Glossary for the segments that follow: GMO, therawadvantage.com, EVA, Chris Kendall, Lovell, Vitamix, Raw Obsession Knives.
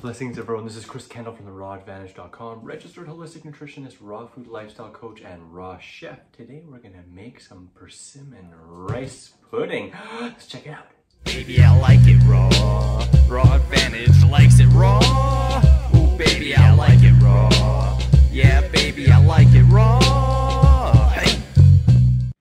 Blessings, everyone. This is Chris Kendall from therawadvantage.com, registered holistic nutritionist, raw food lifestyle coach, and raw chef. Today, we're going to make some persimmon rice pudding. Let's check it out. Baby, I like it raw. Raw Advantage likes it raw. Ooh, baby, I like it raw. Yeah, baby, I like it raw. Hey.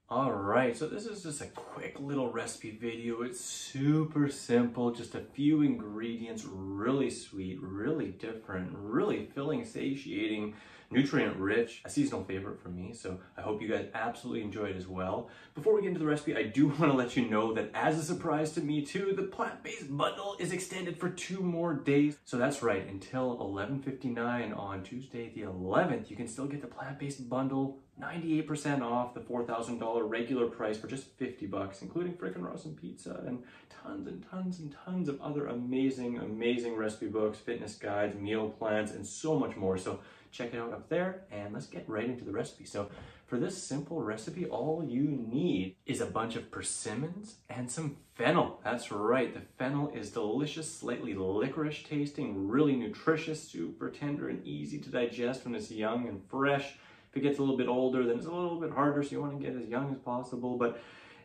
All right, so this is just a quick little recipe video. It's super simple, just a few ingredients, really sweet, really different, really filling, satiating, nutrient rich, a seasonal favorite for me. So I hope you guys absolutely enjoy it as well. Before we get into the recipe, I do want to let you know that as a surprise to me too, the plant-based bundle is extended for 2 more days. So that's right, until 11:59 on Tuesday the 11th, you can still get the plant-based bundle, 98% off the $4,000 regular price for just $50, including freaking awesome pizza and tons of other amazing recipe books, fitness guides, meal plans, and so much more. So check it out up there, and let's get right into the recipe. So for this simple recipe, all you need is a bunch of persimmons and some fennel. That's right, the fennel is delicious, slightly licorice tasting, really nutritious, super tender and easy to digest when it's young and fresh. If it gets a little bit older, then it's a little bit harder, so you want to get as young as possible, but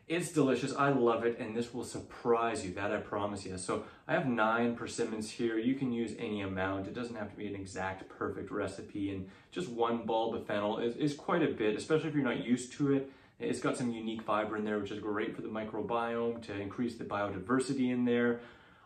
it's delicious. I love it, and this will surprise you, that I promise you. So I have 9 persimmons here. You can use any amount. It doesn't have to be an exact perfect recipe, and just 1 bulb of fennel is quite a bit, especially if you're not used to it. It's got some unique fiber in there, which is great for the microbiome, to increase the biodiversity in there.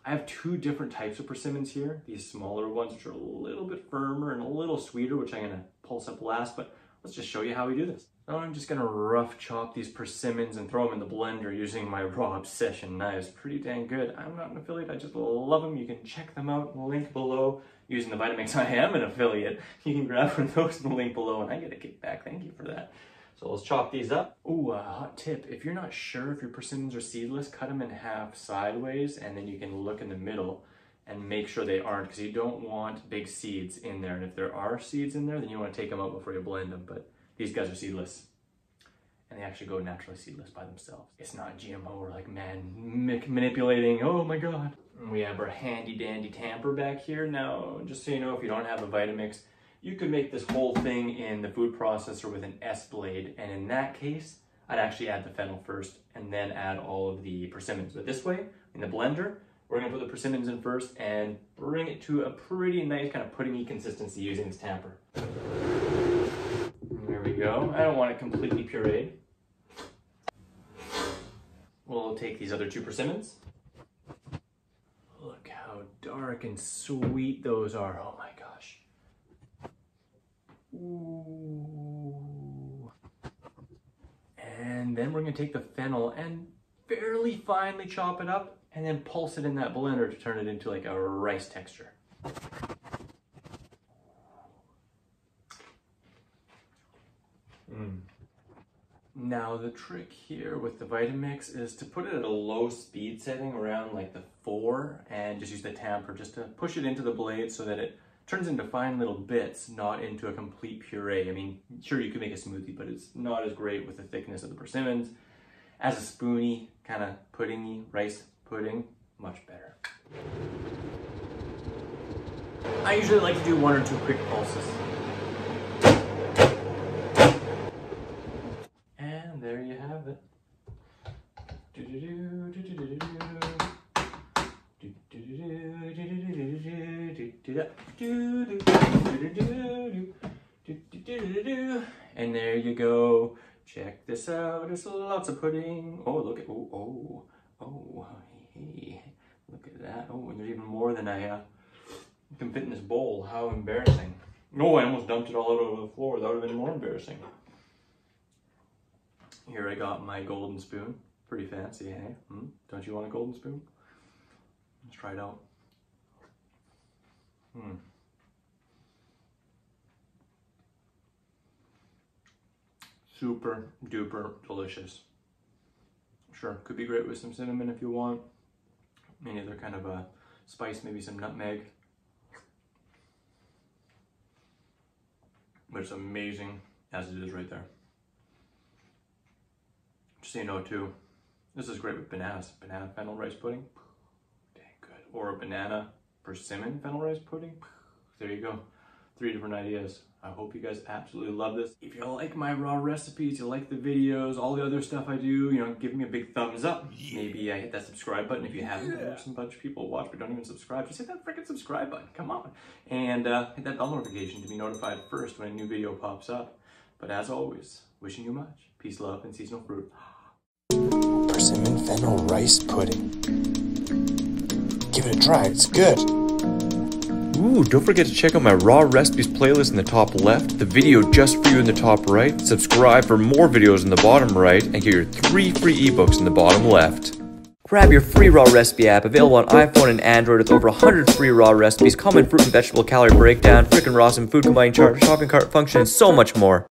I have 2 different types of persimmons here. These smaller ones, which are a little bit firmer and a little sweeter, which I'm gonna pulse up last, but let's just show you how we do this. Now I'm just gonna rough chop these persimmons and throw them in the blender using my Raw Obsession knives. Pretty dang good. I'm not an affiliate, I just love them. You can check them out, link below. Using the Vitamix, I am an affiliate. You can grab one of those in the link below, and I get a kickback, thank you for that. So let's chop these up. Ooh, a hot tip. If you're not sure if your persimmons are seedless, cut them in half sideways, and then you can look in the middle and make sure they aren't, because you don't want big seeds in there. And if there are seeds in there, then you want to take them out before you blend them. But these guys are seedless, and they actually go naturally seedless by themselves. It's not GMO or like man manipulating, oh my God. And we have our handy dandy tamper back here. Now, just so you know, if you don't have a Vitamix, you could make this whole thing in the food processor with an S-blade. And in that case, I'd actually add the fennel first and then add all of the persimmons. But this way, in the blender, we're gonna put the persimmons in first and bring it to a pretty nice kind of puddingy consistency using this tamper. There we go. I don't want it completely pureed. We'll take these other 2 persimmons. Look how dark and sweet those are. Oh my gosh. Ooh. And then we're gonna take the fennel and fairly finely chop it up, and then pulse it in that blender to turn it into like a rice texture. Now the trick here with the Vitamix is to put it at a low speed setting, around like the 4, and just use the tamper just to push it into the blade so that it turns into fine little bits, not into a complete puree. I mean, sure, you could make a smoothie, but it's not as great with the thickness of the persimmons. As a spoony, kind of puddingy rice pudding, much better. I usually like to do 1 or 2 quick pulses. And there you have it. And there you go. Check this out, there's lots of pudding. Oh, look at, oh, hey, look at that. Oh, and there's even more than I can fit in this bowl. How embarrassing. No, I almost dumped it all out over the floor. That would have been more embarrassing. Here I got my golden spoon. Pretty fancy, hey? Don't you want a golden spoon? Let's try it out. Super duper delicious. Sure, could be great with some cinnamon if you want. Any other kind of a spice, maybe some nutmeg. But it's amazing as it is right there. Just so you know too, this is great with bananas. Banana fennel rice pudding, dang good. Or a banana persimmon fennel rice pudding. There you go. 3 different ideas. I hope you guys absolutely love this. If you like my raw recipes, you like the videos, all the other stuff I do, you know, give me a big thumbs up. Yeah. Maybe I hit that subscribe button if you haven't. There's a bunch of people watch but don't even subscribe. Just hit that freaking subscribe button, come on. And hit that bell notification to be notified first when a new video pops up. But as always, wishing you much peace, love, and seasonal fruit. Persimmon fennel rice pudding. Give it a try, it's good. Ooh, don't forget to check out my raw recipes playlist in the top left, the video just for you in the top right, subscribe for more videos in the bottom right, and get your 3 free ebooks in the bottom left. Grab your free raw recipe app, available on iPhone and Android with over 100 free raw recipes, common fruit and vegetable calorie breakdown, frickin' raw awesome food combining chart, shopping cart function, and so much more.